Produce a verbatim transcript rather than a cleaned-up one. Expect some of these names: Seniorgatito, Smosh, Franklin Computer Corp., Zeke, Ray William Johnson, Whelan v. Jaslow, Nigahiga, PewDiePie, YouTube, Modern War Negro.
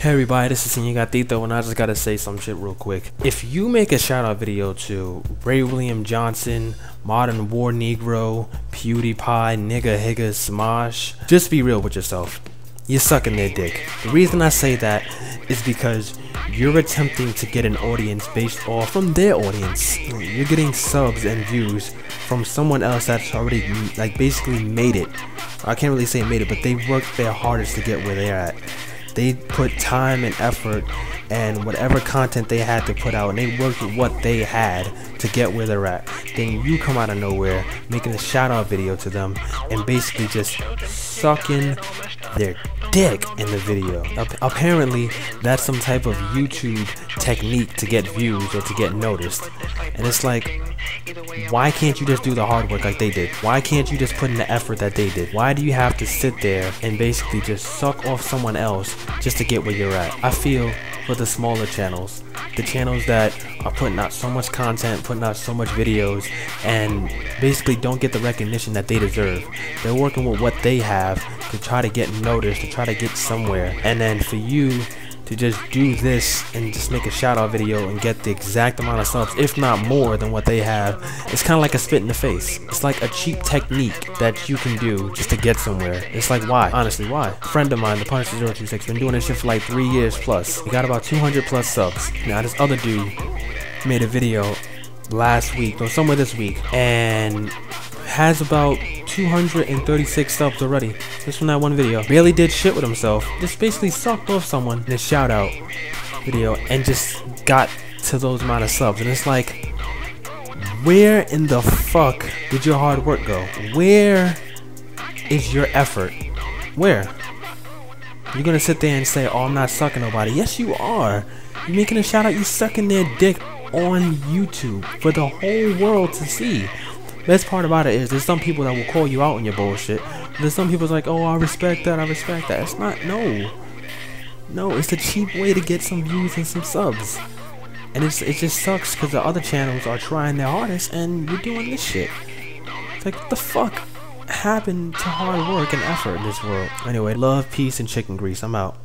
Hey everybody, this is Seniorgatito, and I just gotta say some shit real quick. If you make a shout out video to Ray William Johnson, Modern War Negro, PewDiePie, Nigahiga, Smosh, just be real with yourself. You're sucking their dick. The reason I say that is because you're attempting to get an audience based off from their audience. You're getting subs and views from someone else that's already like basically made it. I can't really say made it, but they worked their hardest to get where they're at. They put time and effort and whatever content they had to put out, and they worked with what they had to get where they're at. Then you come out of nowhere making a shout out video to them and basically just sucking their dick in the video. Apparently that's some type of YouTube technique to get views or to get noticed, and it's like, why can't you just do the hard work like they did? Why can't you just put in the effort that they did? Why do you have to sit there and basically just suck off someone else just to get where you're at? I feel for the smaller channels, the channels that are putting out so much content, putting out so much videos, and basically don't get the recognition that they deserve. They're working with what they have to try to get noticed, to try to get somewhere, and then for you to just do this and just make a shout out video and get the exact amount of subs, if not more than what they have, it's kind of like a spit in the face. It's like a cheap technique that you can do just to get somewhere. It's like, why? Honestly, why? A friend of mine, the Punisher zero two six, been doing this shit for like three years plus. He got about two hundred plus subs. Now this other dude made a video last week or somewhere this week and has about two hundred thirty-six subs already just from that one video. Barely did shit with himself, just basically sucked off someone in a shout out video and just got to those amount of subs. And it's like, where in the fuck did your hard work go? Where is your effort? Where? You're gonna sit there and say, oh, I'm not sucking nobody. Yes you are. You're making a shout out, you sucking their dick on YouTube for the whole world to see. Best part about it is there's some people that will call you out on your bullshit. There's some people's like, oh, I respect that, I respect that. It's not, no. No, it's a cheap way to get some views and some subs. And it's, it just sucks because the other channels are trying their hardest and you're doing this shit. It's like, what the fuck happened to hard work and effort in this world? Anyway, love, peace, and chicken grease. I'm out.